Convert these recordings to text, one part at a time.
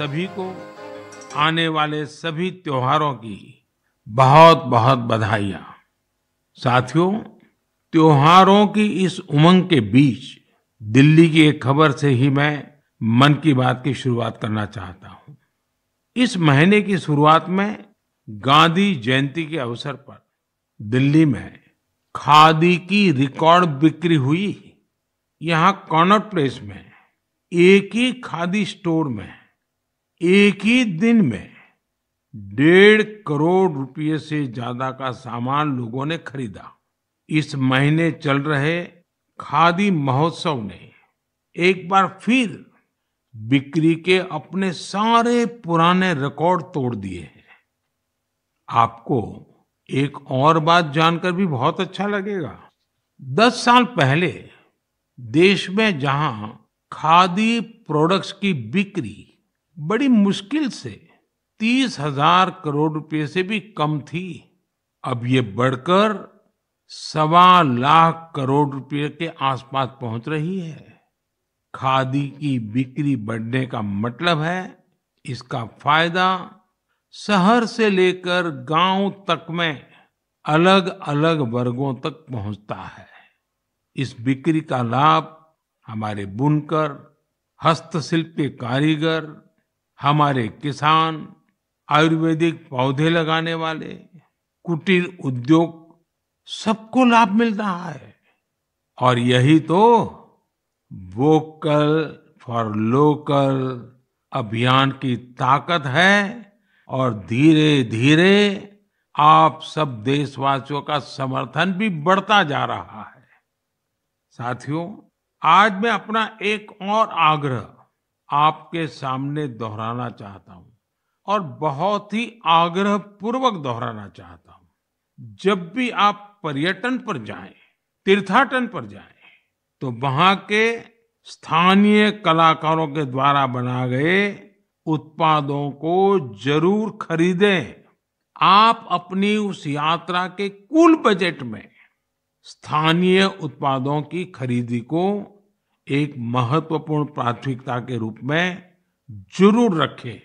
सभी को आने वाले सभी त्योहारों की बहुत बहुत बधाइयाँ। साथियों, त्योहारों की इस उमंग के बीच दिल्ली की एक खबर से ही मैं मन की बात की शुरुआत करना चाहता हूँ। इस महीने की शुरुआत में गांधी जयंती के अवसर पर दिल्ली में खादी की रिकॉर्ड बिक्री हुई। यहाँ कनॉट प्लेस में एक ही खादी स्टोर में एक ही दिन में 1.5 करोड़ रुपये से ज्यादा का सामान लोगों ने खरीदा। इस महीने चल रहे खादी महोत्सव ने एक बार फिर बिक्री के अपने सारे पुराने रिकॉर्ड तोड़ दिए हैं। आपको एक और बात जानकर भी बहुत अच्छा लगेगा। 10 साल पहले देश में जहां खादी प्रोडक्ट्स की बिक्री बड़ी मुश्किल से 30,000 करोड़ रुपए से भी कम थी, अब ये बढ़कर 1.25 लाख करोड़ रुपए के आसपास पहुंच रही है। खादी की बिक्री बढ़ने का मतलब है इसका फायदा शहर से लेकर गांव तक में अलग अलग वर्गों तक पहुंचता है। इस बिक्री का लाभ हमारे बुनकर, हस्तशिल्प के कारीगर, हमारे किसान, आयुर्वेदिक पौधे लगाने वाले, कुटीर उद्योग, सबको लाभ मिल रहा है। और यही तो वोकल फॉर लोकल अभियान की ताकत है। और धीरे धीरे आप सब देशवासियों का समर्थन भी बढ़ता जा रहा है। साथियों, आज मैं अपना एक और आग्रह आपके सामने दोहराना चाहता हूँ और बहुत ही आग्रहपूर्वक दोहराना चाहता हूँ। जब भी आप पर्यटन पर जाएं, तीर्थाटन पर जाएं, तो वहां के स्थानीय कलाकारों के द्वारा बनाए गए उत्पादों को जरूर खरीदें। आप अपनी उस यात्रा के कुल बजट में स्थानीय उत्पादों की खरीदी को एक महत्वपूर्ण प्राथमिकता के रूप में जरूर रखें।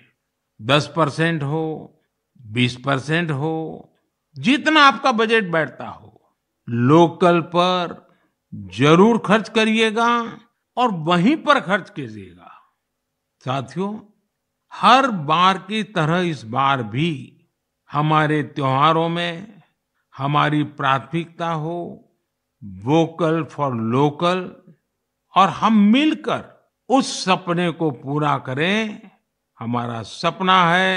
10% हो, 20% हो, जितना आपका बजट बैठता हो, लोकल पर जरूर खर्च करिएगा और वहीं पर खर्च कीजिएगा। साथियों, हर बार की तरह इस बार भी हमारे त्योहारों में हमारी प्राथमिकता हो वोकल फॉर लोकल, और हम मिलकर उस सपने को पूरा करें। हमारा सपना है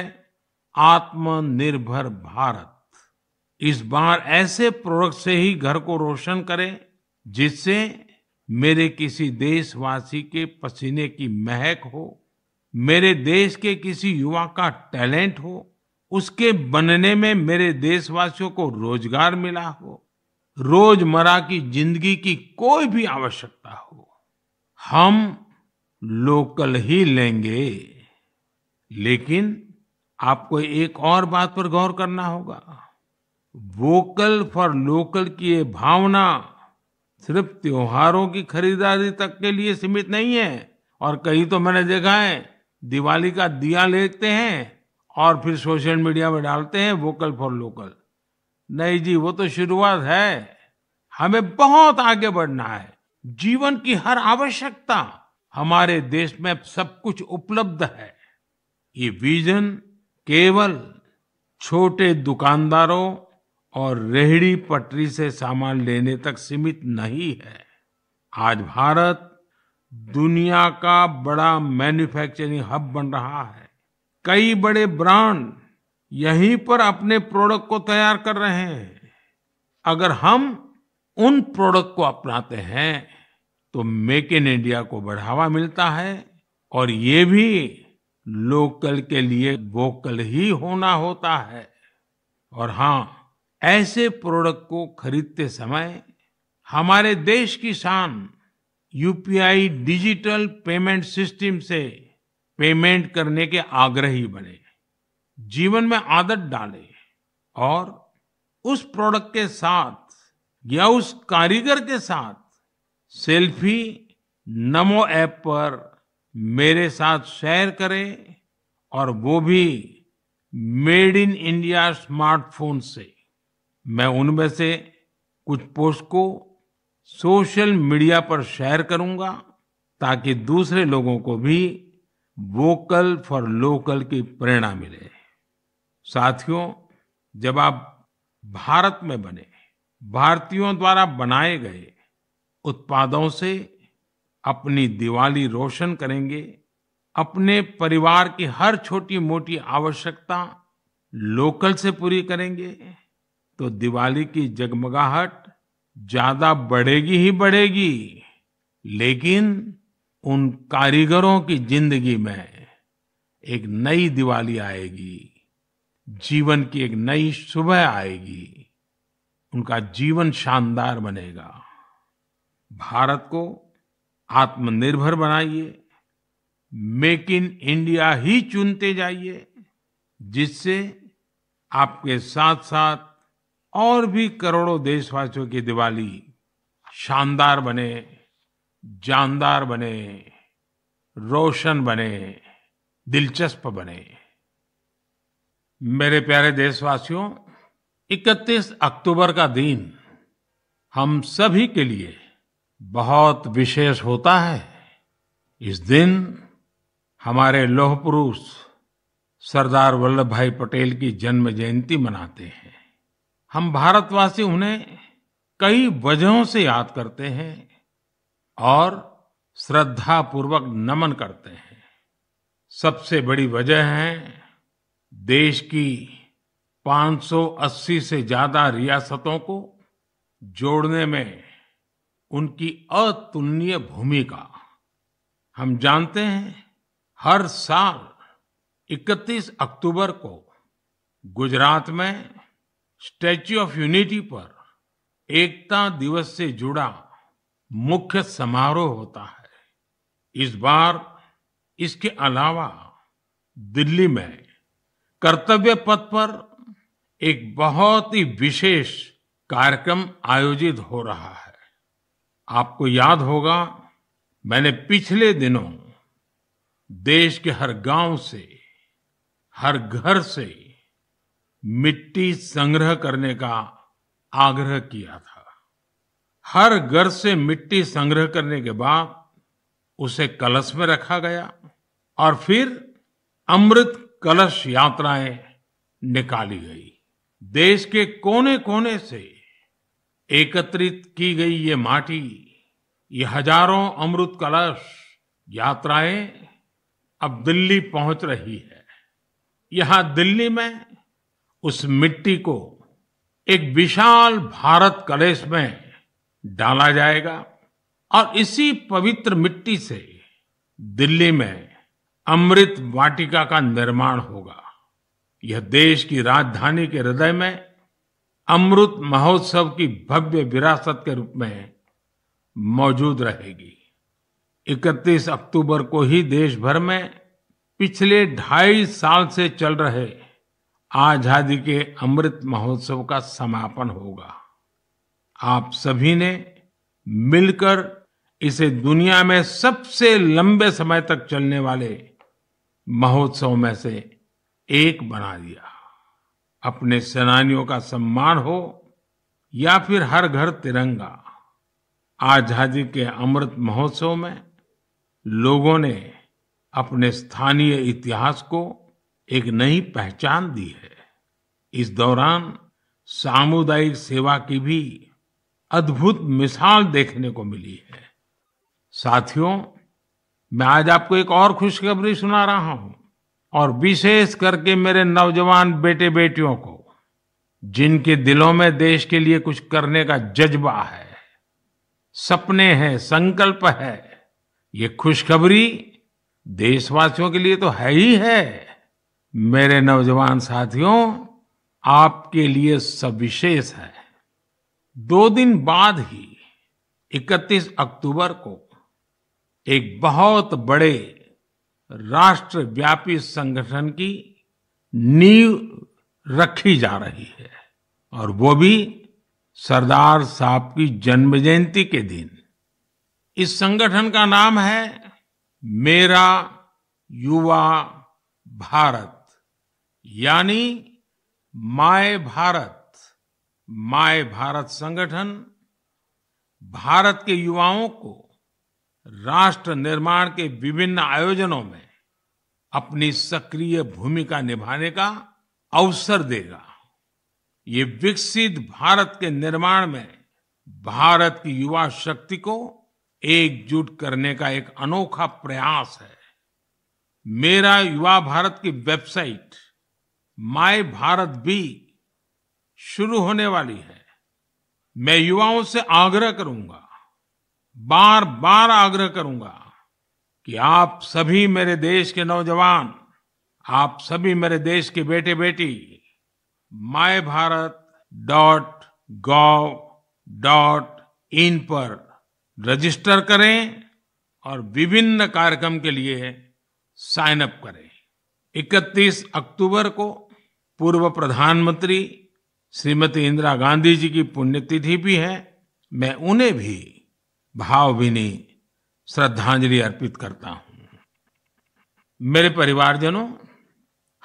आत्मनिर्भर भारत। इस बार ऐसे प्रोडक्ट से ही घर को रोशन करें जिससे मेरे किसी देशवासी के पसीने की महक हो, मेरे देश के किसी युवा का टैलेंट हो, उसके बनने में मेरे देशवासियों को रोजगार मिला हो, रोजमर्रा की जिंदगी की कोई भी आवश्यकता हो। हम लोकल ही लेंगे। लेकिन आपको एक और बात पर गौर करना होगा। वोकल फॉर लोकल की ये भावना सिर्फ त्योहारों की खरीदारी तक के लिए सीमित नहीं है। और कहीं तो मैंने देखा है दिवाली का दिया लेते हैं और फिर सोशल मीडिया में डालते हैं वोकल फॉर लोकल। नहीं जी, वो तो शुरुआत है। हमें बहुत आगे बढ़ना है। जीवन की हर आवश्यकता हमारे देश में सब कुछ उपलब्ध है। ये विजन केवल छोटे दुकानदारों और रेहड़ी पटरी से सामान लेने तक सीमित नहीं है। आज भारत दुनिया का बड़ा मैन्युफैक्चरिंग हब बन रहा है। कई बड़े ब्रांड यहीं पर अपने प्रोडक्ट को तैयार कर रहे हैं। अगर हम उन प्रोडक्ट को अपनाते हैं तो मेक इन इंडिया को बढ़ावा मिलता है। और ये भी लोकल के लिए वोकल ही होना होता है। और हाँ, ऐसे प्रोडक्ट को खरीदते समय हमारे देश की शान यूपीआई डिजिटल पेमेंट सिस्टम से पेमेंट करने के आग्रही बने, जीवन में आदत डाले और उस प्रोडक्ट के साथ या उस कारीगर के साथ सेल्फी नमो ऐप पर मेरे साथ शेयर करें और वो भी मेड इन इंडिया स्मार्टफोन से। मैं उनमें से कुछ पोस्ट को सोशल मीडिया पर शेयर करूंगा ताकि दूसरे लोगों को भी वोकल फॉर लोकल की प्रेरणा मिले। साथियों, जब आप भारत में बने भारतीयों द्वारा बनाए गए उत्पादों से अपनी दिवाली रोशन करेंगे, अपने परिवार की हर छोटी मोटी आवश्यकता लोकल से पूरी करेंगे, तो दिवाली की जगमगाहट ज्यादा बढ़ेगी ही बढ़ेगी, लेकिन उन कारीगरों की जिंदगी में एक नई दिवाली आएगी, जीवन की एक नई सुबह आएगी, उनका जीवन शानदार बनेगा। भारत को आत्मनिर्भर बनाइए, मेक इन इंडिया ही चुनते जाइए, जिससे आपके साथ साथ और भी करोड़ों देशवासियों की दिवाली शानदार बने, जानदार बने, रोशन बने, दिलचस्प बने। मेरे प्यारे देशवासियों, 31 अक्टूबर का दिन हम सभी के लिए बहुत विशेष होता है। इस दिन हमारे लौह पुरुष सरदार वल्लभ भाई पटेल की जन्म जयंती मनाते हैं। हम भारतवासी उन्हें कई वजहों से याद करते हैं और श्रद्धापूर्वक नमन करते हैं। सबसे बड़ी वजह है देश की 580 से ज्यादा रियासतों को जोड़ने में उनकी अतुलनीय भूमिका। हम जानते हैं हर साल 31 अक्टूबर को गुजरात में स्टेच्यू ऑफ यूनिटी पर एकता दिवस से जुड़ा मुख्य समारोह होता है। इस बार इसके अलावा दिल्ली में कर्तव्य पथ पर एक बहुत ही विशेष कार्यक्रम आयोजित हो रहा है। आपको याद होगा, मैंने पिछले दिनों देश के हर गांव से, हर घर से मिट्टी संग्रह करने का आग्रह किया था। हर घर से मिट्टी संग्रह करने के बाद उसे कलश में रखा गया और फिर अमृत कलश यात्राएं निकाली गई। देश के कोने कोने से एकत्रित की गई ये माटी, ये हजारों अमृत कलश यात्राएं अब दिल्ली पहुंच रही है। यहाँ दिल्ली में उस मिट्टी को एक विशाल भारत कलश में डाला जाएगा और इसी पवित्र मिट्टी से दिल्ली में अमृत वाटिका का निर्माण होगा। यह देश की राजधानी के हृदय में अमृत महोत्सव की भव्य विरासत के रूप में मौजूद रहेगी। 31 अक्टूबर को ही देश भर में पिछले 2.5 साल से चल रहे आजादी के अमृत महोत्सव का समापन होगा। आप सभी ने मिलकर इसे दुनिया में सबसे लंबे समय तक चलने वाले महोत्सव में से एक बना दिया। अपने सेनानियों का सम्मान हो या फिर हर घर तिरंगा, आजादी के अमृत महोत्सव में लोगों ने अपने स्थानीय इतिहास को एक नई पहचान दी है। इस दौरान सामुदायिक सेवा की भी अद्भुत मिसाल देखने को मिली है। साथियों, मैं आज आपको एक और खुशखबरी सुना रहा हूं, और विशेष करके मेरे नौजवान बेटे बेटियों को, जिनके दिलों में देश के लिए कुछ करने का जज्बा है, सपने हैं, संकल्प है। ये खुशखबरी देशवासियों के लिए तो है ही है। मेरे नौजवान साथियों, आपके लिए सविशेष है। 2 दिन बाद ही 31 अक्टूबर को एक बहुत बड़े राष्ट्रव्यापी संगठन की नींव रखी जा रही है, और वो भी सरदार साहब की जन्म जयंती के दिन। इस संगठन का नाम है मेरा युवा भारत यानी माए भारत संगठन भारत के युवाओं को राष्ट्र निर्माण के विभिन्न आयोजनों में अपनी सक्रिय भूमिका निभाने का अवसर देगा। ये विकसित भारत के निर्माण में भारत की युवा शक्ति को एकजुट करने का एक अनोखा प्रयास है। मेरा युवा भारत की वेबसाइट माय भारत भी शुरू होने वाली है। मैं युवाओं से आग्रह करूंगा, बार बार आग्रह करूंगा कि आप सभी मेरे देश के नौजवान, आप सभी मेरे देश के बेटे बेटी my Bharat dot gov dot in पर रजिस्टर करें और विभिन्न कार्यक्रम के लिए साइन अप करें। 31 अक्टूबर को पूर्व प्रधानमंत्री श्रीमती इंदिरा गांधी जी की पुण्यतिथि भी है। मैं उन्हें भी भावभीनी श्रद्धांजलि अर्पित करता हूं। मेरे परिवारजनों,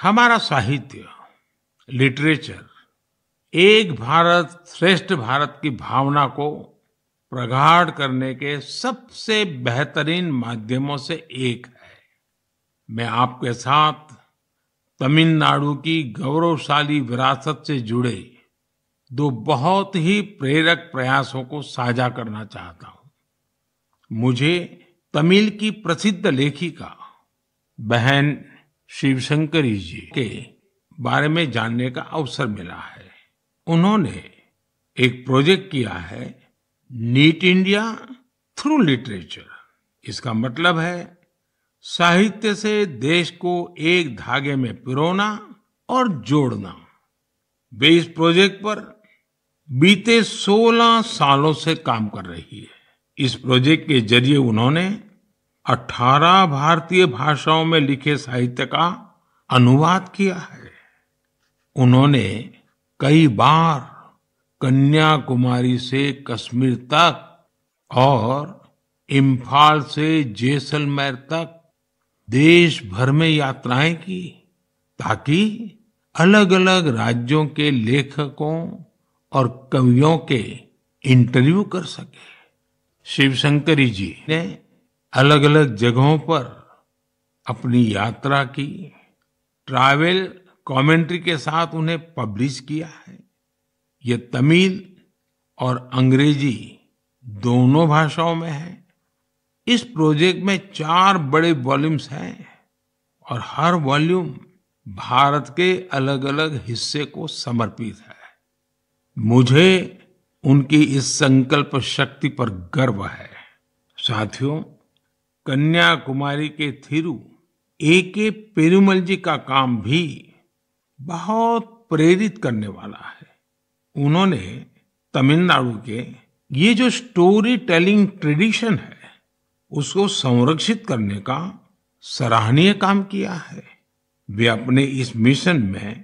हमारा साहित्य, लिटरेचर एक भारत श्रेष्ठ भारत की भावना को प्रगाढ़ करने के सबसे बेहतरीन माध्यमों से एक है। मैं आपके साथ तमिलनाडु की गौरवशाली विरासत से जुड़े दो बहुत ही प्रेरक प्रयासों को साझा करना चाहता हूं। मुझे तमिल की प्रसिद्ध लेखिका बहन शिवशंकरी जी के बारे में जानने का अवसर मिला है। उन्होंने एक प्रोजेक्ट किया है नीट इंडिया थ्रू लिटरेचर। इसका मतलब है साहित्य से देश को एक धागे में पिरोना और जोड़ना। वे इस प्रोजेक्ट पर बीते 16 सालों से काम कर रही है। इस प्रोजेक्ट के जरिए उन्होंने 18 भारतीय भाषाओं में लिखे साहित्य का अनुवाद किया है। उन्होंने कई बार कन्याकुमारी से कश्मीर तक और इम्फाल से जैसलमेर तक देश भर में यात्राएं की, ताकि अलग अलग राज्यों के लेखकों और कवियों के इंटरव्यू कर सके। शिवशंकरी जी ने अलग अलग जगहों पर अपनी यात्रा की ट्रैवल कमेंट्री के साथ उन्हें पब्लिश किया है। ये तमिल और अंग्रेजी दोनों भाषाओं में है। इस प्रोजेक्ट में 4 बड़े वॉल्यूम्स हैं और हर वॉल्यूम भारत के अलग अलग हिस्से को समर्पित है। मुझे उनकी इस संकल्प शक्ति पर गर्व है। साथियों, कन्याकुमारी के थिरु एके पेरुमल जी का काम भी बहुत प्रेरित करने वाला है। उन्होंने तमिलनाडु के ये जो स्टोरी टेलिंग ट्रेडिशन है उसको संरक्षित करने का सराहनीय काम किया है। वे अपने इस मिशन में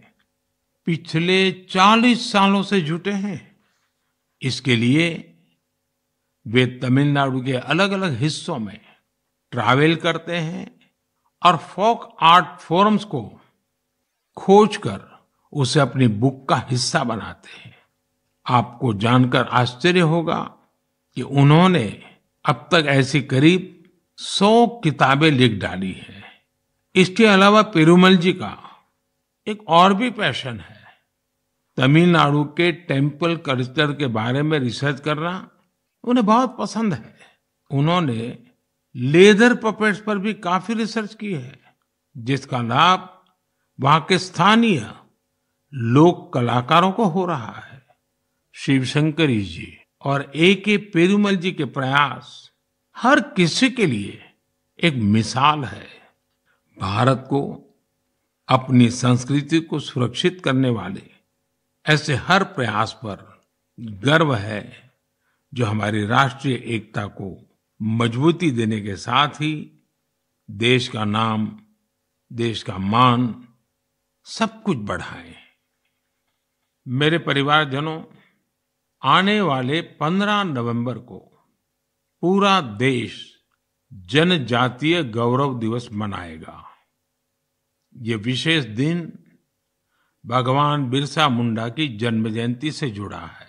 पिछले 40 सालों से जुटे हैं। इसके लिए वे तमिलनाडु के अलग अलग हिस्सों में ट्रैवल करते हैं और फोक आर्ट फॉर्म्स को खोजकर उसे अपनी बुक का हिस्सा बनाते हैं। आपको जानकर आश्चर्य होगा कि उन्होंने अब तक ऐसी करीब 100 किताबें लिख डाली हैं। इसके अलावा पेरुमल जी का एक और भी पैशन है, तमिलनाडु के टेम्पल कल्चर के बारे में रिसर्च करना उन्हें बहुत पसंद है। उन्होंने लेदर पपेट्स पर भी काफी रिसर्च की है, जिसका लाभ वहां के स्थानीय लोक कलाकारों को हो रहा है। शिवशंकरी जी और एके पेरुमल जी के प्रयास हर किसी के लिए एक मिसाल है। भारत को अपनी संस्कृति को सुरक्षित करने वाले ऐसे हर प्रयास पर गर्व है, जो हमारी राष्ट्रीय एकता को मजबूती देने के साथ ही देश का नाम, देश का मान सब कुछ बढ़ाए। मेरे परिवारजनों, आने वाले 15 नवंबर को पूरा देश जनजातीय गौरव दिवस मनाएगा। ये विशेष दिन भगवान बिरसा मुंडा की जन्म जयंती से जुड़ा है।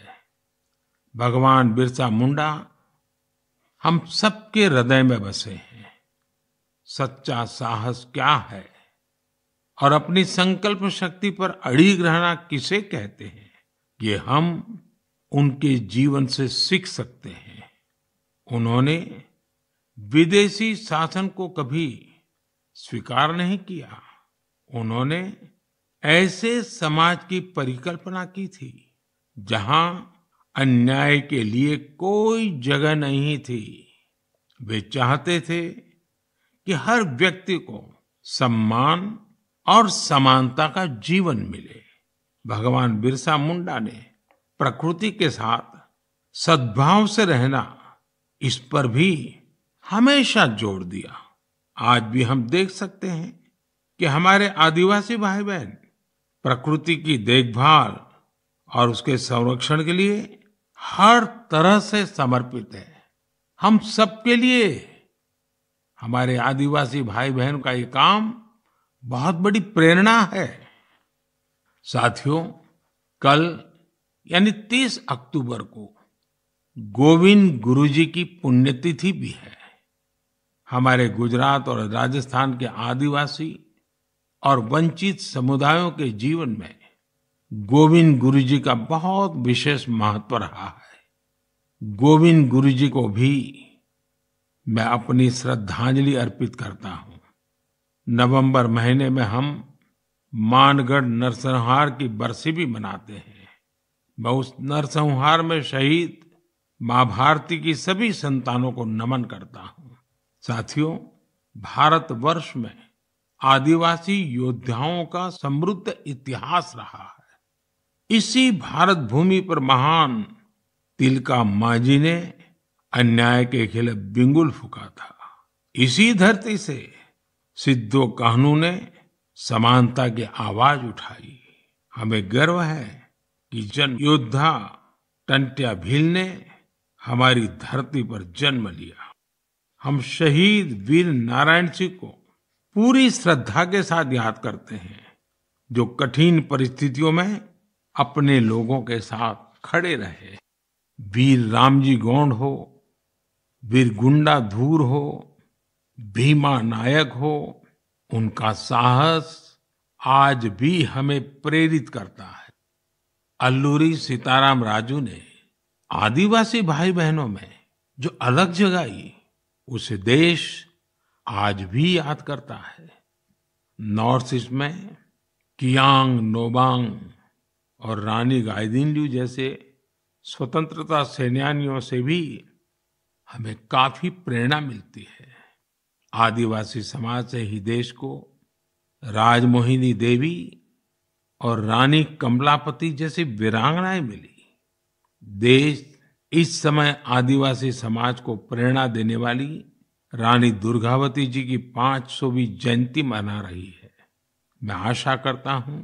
भगवान बिरसा मुंडा हम सबके हृदय में बसे हैं। सच्चा साहस क्या है और अपनी संकल्प शक्ति पर अड़िग रहना किसे कहते हैं, ये हम उनके जीवन से सीख सकते हैं। उन्होंने विदेशी शासन को कभी स्वीकार नहीं किया। उन्होंने ऐसे समाज की परिकल्पना की थी जहां अन्याय के लिए कोई जगह नहीं थी। वे चाहते थे कि हर व्यक्ति को सम्मान और समानता का जीवन मिले। भगवान बिरसा मुंडा ने प्रकृति के साथ सद्भाव से रहना, इस पर भी हमेशा जोर दिया। आज भी हम देख सकते हैं कि हमारे आदिवासी भाई बहन प्रकृति की देखभाल और उसके संरक्षण के लिए हर तरह से समर्पित है। हम सबके लिए हमारे आदिवासी भाई बहन का ये काम बहुत बड़ी प्रेरणा है। साथियों, कल यानी 30 अक्टूबर को गोविंद गुरु जी की पुण्यतिथि भी है। हमारे गुजरात और राजस्थान के आदिवासी और वंचित समुदायों के जीवन में गोविंद गुरु जी का बहुत विशेष महत्व रहा है। गोविंद गुरु जी को भी मैं अपनी श्रद्धांजलि अर्पित करता हूँ। नवंबर महीने में हम मानगढ़ नरसंहार की बरसी भी मनाते हैं। मैं उस नरसंहार में शहीद माँ भारती की सभी संतानों को नमन करता हूँ। साथियों, भारतवर्ष में आदिवासी योद्धाओं का समृद्ध इतिहास रहा है। इसी भारत भूमि पर महान तिलका मांझी ने अन्याय के खिलाफ बिंगुल फूंका था। इसी धरती से सिद्धो कान्हू ने समानता की आवाज उठाई। हमें गर्व है कि जन योद्धा टंट्या भील ने हमारी धरती पर जन्म लिया। हम शहीद वीर नारायण सिंह को पूरी श्रद्धा के साथ याद करते हैं, जो कठिन परिस्थितियों में अपने लोगों के साथ खड़े रहे। वीर रामजी गौंड हो, वीर गुंडा धूर हो, भीमा नायक हो, उनका साहस आज भी हमें प्रेरित करता है। अल्लूरी सीताराम राजू ने आदिवासी भाई बहनों में जो अलग जगाई, उसे देश आज भी याद करता है। नॉर्थ ईस्ट में कियांग नोबांग और रानी गाइदिनल्यू जैसे स्वतंत्रता सेनानियों से भी हमें काफी प्रेरणा मिलती है। आदिवासी समाज से ही देश को राजमोहिनी देवी और रानी कमलापति जैसी वीरांगनाएं मिली। देश इस समय आदिवासी समाज को प्रेरणा देने वाली रानी दुर्गावती जी की 500वीं जयंती मना रही है। मैं आशा करता हूं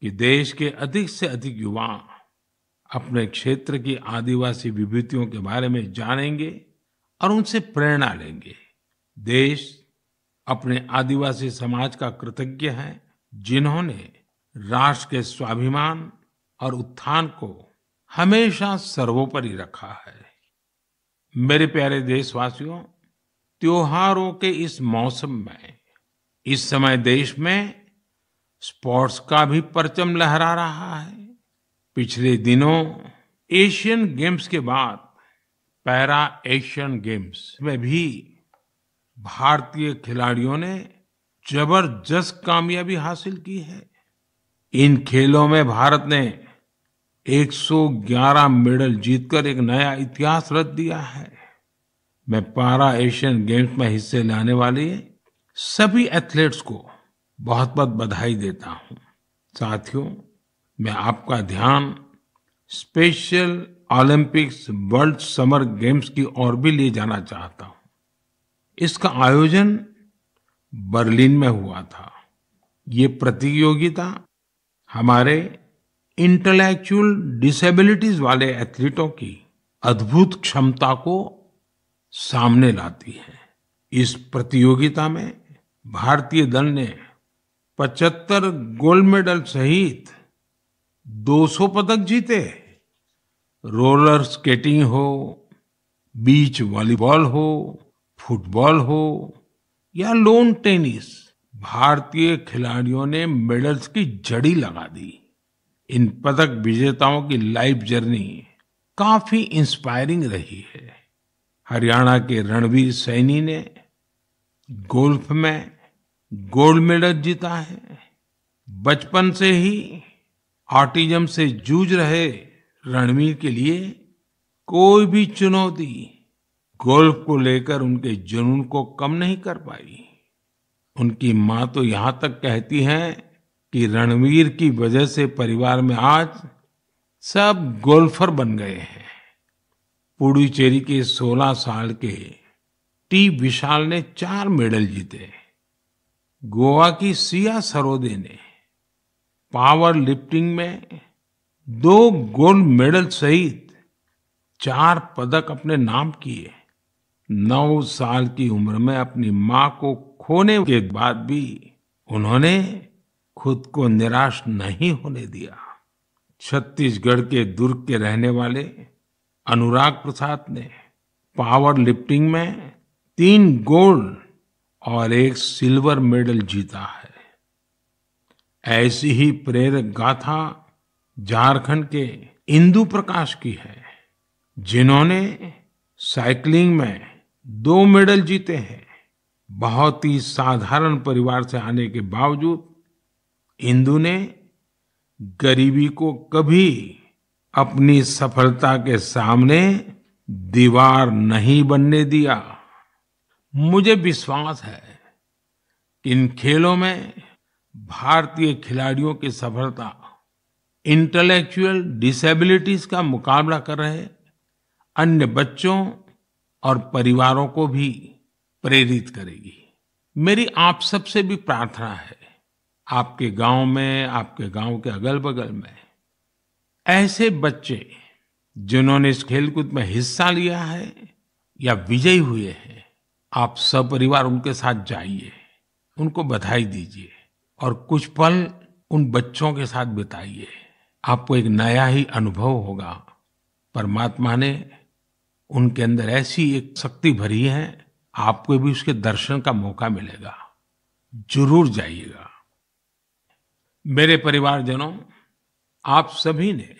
कि देश के अधिक से अधिक युवा अपने क्षेत्र की आदिवासी विभूतियों के बारे में जानेंगे और उनसे प्रेरणा लेंगे। देश अपने आदिवासी समाज का कृतज्ञ है, जिन्होंने राष्ट्र के स्वाभिमान और उत्थान को हमेशा सर्वोपरि रखा है। मेरे प्यारे देशवासियों, त्योहारों के इस मौसम में इस समय देश में स्पोर्ट्स का भी परचम लहरा रहा है। पिछले दिनों एशियन गेम्स के बाद पैरा एशियन गेम्स में भी भारतीय खिलाड़ियों ने जबरदस्त कामयाबी हासिल की है। इन खेलों में भारत ने 111 मेडल जीतकर एक नया इतिहास रच दिया है। मैं पारा एशियन गेम्स में हिस्से लेने वाले सभी एथलीट्स को बहुत बहुत बधाई देता हूँ। साथियों, मैं आपका ध्यान special Olympics world summer games की ओर भी ले जाना चाहता हूँ। इसका आयोजन बर्लिन में हुआ था। ये प्रतियोगिता हमारे इंटेलेक्चुअल डिसेबिलिटीज वाले एथलीटों की अद्भुत क्षमता को सामने लाती है। इस प्रतियोगिता में भारतीय दल ने 75 गोल्ड मेडल सहित 200 पदक जीते। रोलर स्केटिंग हो, बीच वॉलीबॉल हो, फुटबॉल हो या लॉन टेनिस, भारतीय खिलाड़ियों ने मेडल्स की जड़ी लगा दी। इन पदक विजेताओं की लाइफ जर्नी काफी इंस्पायरिंग रही है। हरियाणा के रणवीर सैनी ने गोल्फ में गोल्ड मेडल जीता है। बचपन से ही ऑटिज्म से जूझ रहे रणवीर के लिए कोई भी चुनौती गोल्फ को लेकर उनके जुनून को कम नहीं कर पाई। उनकी माँ तो यहाँ तक कहती हैं कि रणवीर की वजह से परिवार में आज सब गोल्फर बन गए हैं। पुडुचेरी के 16 साल के टी विशाल ने 4 मेडल जीते। गोवा की सिया सरोदे ने पावर लिफ्टिंग में 2 गोल्ड मेडल सहित 4 पदक अपने नाम किए। 9 साल की उम्र में अपनी माँ को खोने के बाद भी उन्होंने खुद को निराश नहीं होने दिया। छत्तीसगढ़ के दुर्ग के रहने वाले अनुराग प्रसाद ने पावर लिफ्टिंग में 3 गोल्ड और 1 सिल्वर मेडल जीता है। ऐसी ही प्रेरक गाथा झारखंड के इंदु प्रकाश की है, जिन्होंने साइकिलिंग में 2 मेडल जीते हैं। बहुत ही साधारण परिवार से आने के बावजूद इंदु ने गरीबी को कभी अपनी सफलता के सामने दीवार नहीं बनने दिया। मुझे विश्वास है कि इन खेलों में भारतीय खिलाड़ियों की सफलता इंटेलेक्चुअल डिसेबिलिटीज का मुकाबला कर रहे अन्य बच्चों और परिवारों को भी प्रेरित करेगी। मेरी आप सबसे भी प्रार्थना है, आपके गांव में, आपके गांव के अगल बगल में ऐसे बच्चे जिन्होंने इस खेलकूद में हिस्सा लिया है या विजयी हुए हैं, आप सब परिवार उनके साथ जाइए, उनको बधाई दीजिए और कुछ पल उन बच्चों के साथ बिताइए। आपको एक नया ही अनुभव होगा। परमात्मा ने उनके अंदर ऐसी एक शक्ति भरी है, आपको भी उसके दर्शन का मौका मिलेगा। जरूर जाइएगा। मेरे परिवारजनों, आप सभी ने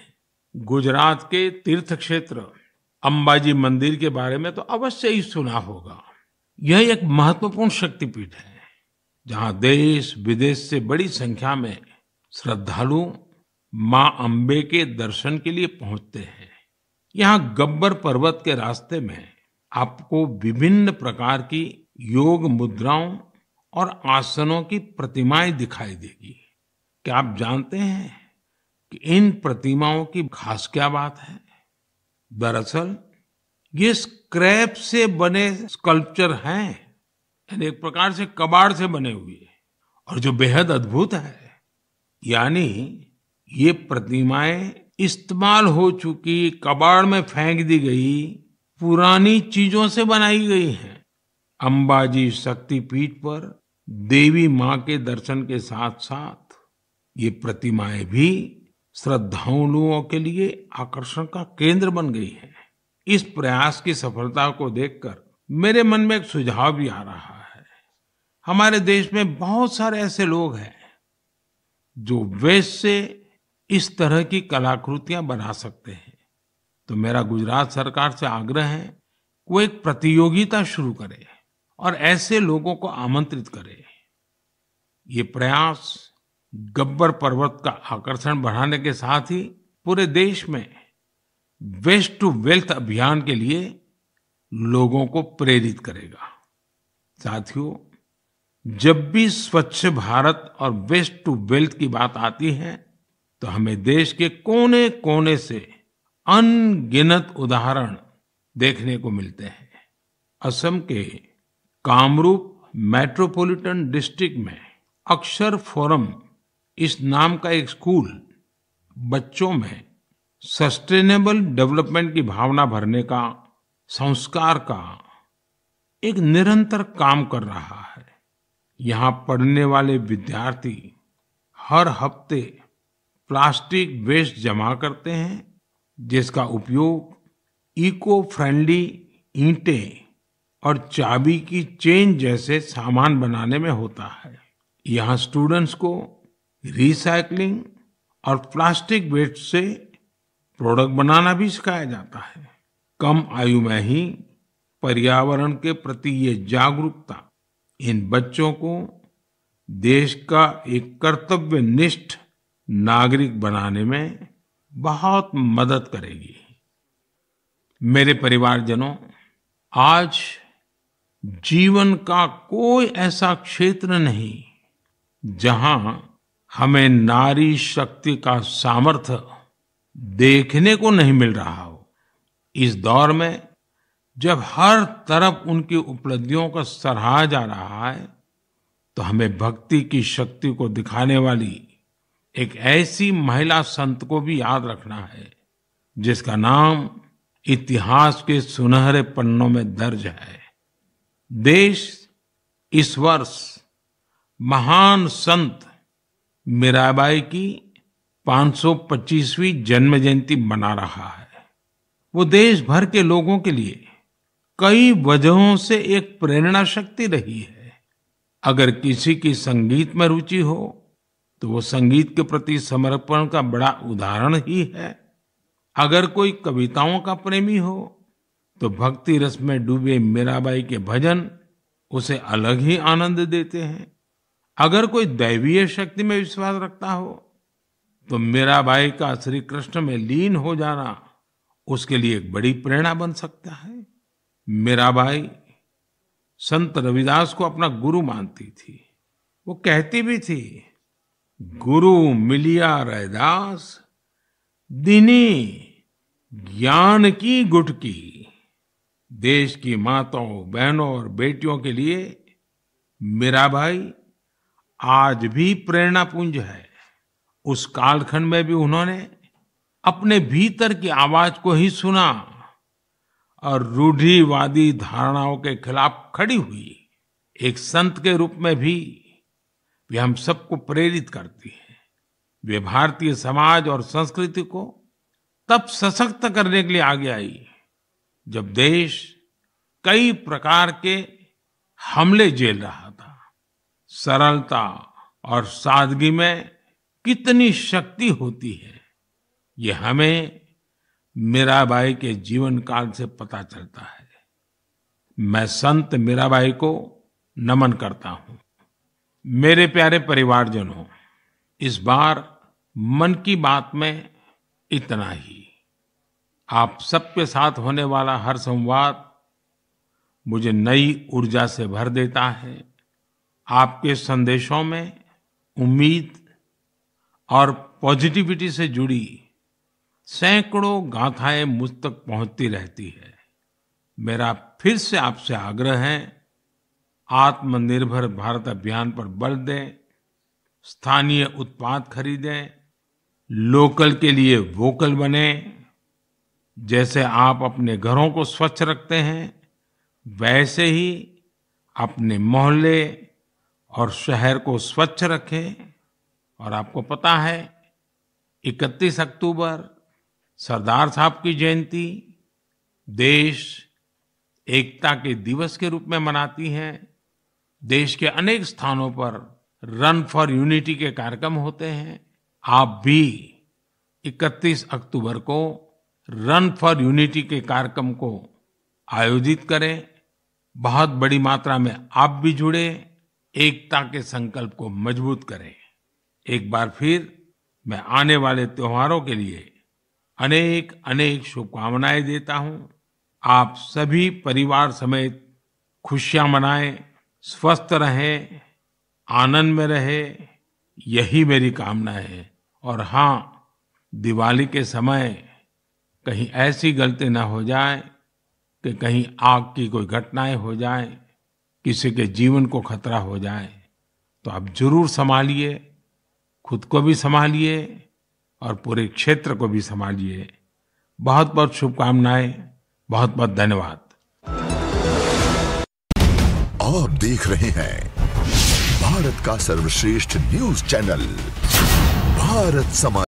गुजरात के तीर्थ क्षेत्र अंबाजी मंदिर के बारे में तो अवश्य ही सुना होगा। यह एक महत्वपूर्ण शक्तिपीठ है, जहां देश विदेश से बड़ी संख्या में श्रद्धालु मां अंबे के दर्शन के लिए पहुंचते हैं। यहां गब्बर पर्वत के रास्ते में आपको विभिन्न प्रकार की योग मुद्राओं और आसनों की प्रतिमाएं दिखाई देगी। क्या आप जानते हैं कि इन प्रतिमाओं की खास क्या बात है? दरअसल ये स्क्रैप से बने स्कल्पचर हैं, यानी एक प्रकार से कबाड़ से बने हुए, और जो बेहद अद्भुत है। यानी ये प्रतिमाएं इस्तेमाल हो चुकी, कबाड़ में फेंक दी गई पुरानी चीजों से बनाई गई हैं। अंबाजी शक्तिपीठ पर देवी मां के दर्शन के साथ साथ ये प्रतिमाएं भी श्रद्धालुओं के लिए आकर्षण का केंद्र बन गई हैं। इस प्रयास की सफलता को देखकर मेरे मन में एक सुझाव भी आ रहा है। हमारे देश में बहुत सारे ऐसे लोग हैं जो वेस्ट से इस तरह की कलाकृतियां बना सकते हैं, तो मेरा गुजरात सरकार से आग्रह है कि वो एक प्रतियोगिता शुरू करे और ऐसे लोगों को आमंत्रित करे। ये प्रयास गब्बर पर्वत का आकर्षण बढ़ाने के साथ ही पूरे देश में वेस्ट टू वेल्थ अभियान के लिए लोगों को प्रेरित करेगा। साथियों, जब भी स्वच्छ भारत और वेस्ट टू वेल्थ की बात आती है, तो हमें देश के कोने कोने से अनगिनत उदाहरण देखने को मिलते हैं। असम के कामरूप मेट्रोपॉलिटन डिस्ट्रिक्ट में अक्षर फोरम इस नाम का एक स्कूल बच्चों में सस्टेनेबल डेवलपमेंट की भावना भरने का, संस्कार का एक निरंतर काम कर रहा है। यहाँ पढ़ने वाले विद्यार्थी हर हफ्ते प्लास्टिक वेस्ट जमा करते हैं, जिसका उपयोग इको फ्रेंडली ईंटें और चाबी की चेन जैसे सामान बनाने में होता है। यहाँ स्टूडेंट्स को रिसाइकलिंग और प्लास्टिक वेस्ट से प्रोडक्ट बनाना भी सिखाया जाता है। कम आयु में ही पर्यावरण के प्रति ये जागरूकता इन बच्चों को देश का एक कर्तव्यनिष्ठ नागरिक बनाने में बहुत मदद करेगी। मेरे परिवारजनों, आज जीवन का कोई ऐसा क्षेत्र नहीं जहां हमें नारी शक्ति का सामर्थ्य देखने को नहीं मिल रहा हो। इस दौर में जब हर तरफ उनकी उपलब्धियों का सराहा जा रहा है, तो हमें भक्ति की शक्ति को दिखाने वाली एक ऐसी महिला संत को भी याद रखना है, जिसका नाम इतिहास के सुनहरे पन्नों में दर्ज है। देश इस वर्ष महान संत मीराबाई की 525वीं जन्म जयंती मना रहा है। वो देश भर के लोगों के लिए कई वजहों से एक प्रेरणा शक्ति रही है। अगर किसी की संगीत में रुचि हो तो वो संगीत के प्रति समर्पण का बड़ा उदाहरण ही है। अगर कोई कविताओं का प्रेमी हो तो भक्ति रस में डूबे मीराबाई के भजन उसे अलग ही आनंद देते हैं। अगर कोई दैवीय शक्ति में विश्वास रखता हो तो मीराबाई का श्री कृष्ण में लीन हो जाना उसके लिए एक बड़ी प्रेरणा बन सकता है। मीराबाई संत रविदास को अपना गुरु मानती थी। वो कहती भी थी, गुरु मिलिया रैदास, दिनी ज्ञान की गुटकी। देश की माताओं, बहनों और बेटियों के लिए मीराबाई आज भी प्रेरणापुंज है। उस कालखंड में भी उन्होंने अपने भीतर की आवाज को ही सुना और रूढ़िवादी धारणाओं के खिलाफ खड़ी हुई। एक संत के रूप में भी वे हम सबको प्रेरित करती है। वे भारतीय समाज और संस्कृति को तब सशक्त करने के लिए आगे आई जब देश कई प्रकार के हमले झेल रहा था। सरलता और सादगी में कितनी शक्ति होती है, ये हमें मीराबाई के जीवन काल से पता चलता है। मैं संत मीराबाई को नमन करता हूँ। मेरे प्यारे परिवारजनों, इस बार मन की बात में इतना ही। आप सबके साथ होने वाला हर संवाद मुझे नई ऊर्जा से भर देता है। आपके संदेशों में उम्मीद और पॉजिटिविटी से जुड़ी सैकड़ों गाथाएं मुझ तक पहुंचती रहती है। मेरा फिर से आपसे आग्रह है, आत्मनिर्भर भारत अभियान पर बल दें, स्थानीय उत्पाद खरीदें, लोकल के लिए वोकल बनें। जैसे आप अपने घरों को स्वच्छ रखते हैं, वैसे ही अपने मोहल्ले और शहर को स्वच्छ रखें। और आपको पता है, 31 अक्टूबर सरदार साहब की जयंती देश एकता के दिवस के रूप में मनाती है। देश के अनेक स्थानों पर रन फॉर यूनिटी के कार्यक्रम होते हैं। आप भी 31 अक्टूबर को रन फॉर यूनिटी के कार्यक्रम को आयोजित करें। बहुत बड़ी मात्रा में आप भी जुड़े, एकता के संकल्प को मजबूत करें। एक बार फिर मैं आने वाले त्योहारों के लिए अनेक अनेक शुभकामनाएं देता हूँ। आप सभी परिवार समेत खुशियाँ मनाएं, स्वस्थ रहें, आनंद में रहें, यही मेरी कामना है। और हाँ, दिवाली के समय कहीं ऐसी गलती ना हो जाए कि कहीं आग की कोई घटनाएं हो जाए, किसी के जीवन को खतरा हो जाए। तो आप जरूर संभालिए, खुद को भी संभालिए और पूरे क्षेत्र को भी संभालिए। बहुत बहुत शुभकामनाएं, बहुत बहुत धन्यवाद। आप देख रहे हैं भारत का सर्वश्रेष्ठ न्यूज चैनल भारत समाचार।